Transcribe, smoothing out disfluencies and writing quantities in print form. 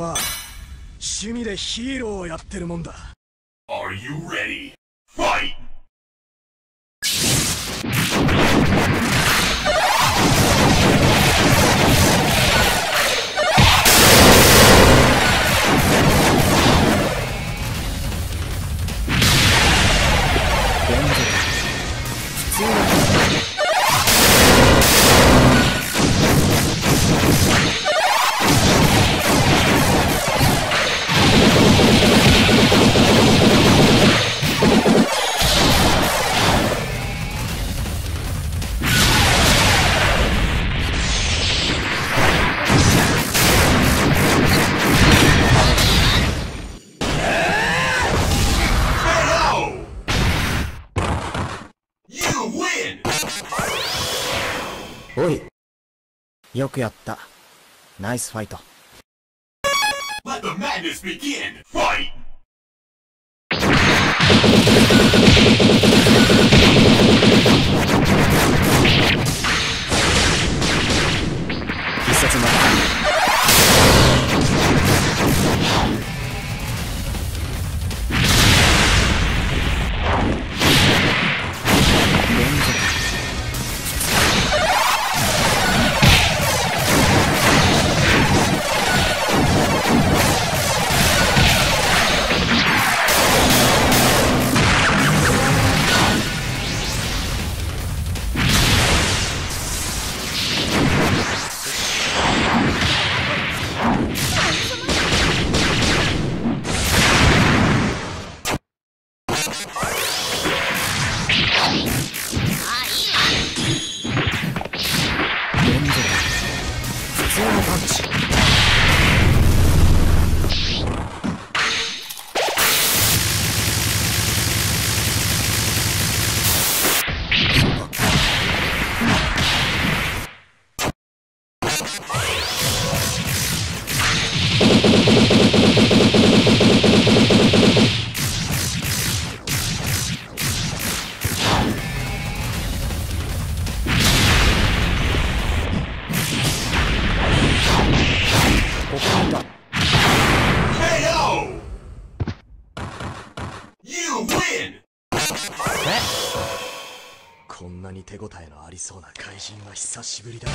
は趣味でヒーローをやってるもんだ。 Are you ready? Fight! おい、よくやった。ナイスファイト。 Let the madness begin. Fight! 必殺技。連続。 こんなに手応えのありそうな怪人は久しぶりだ。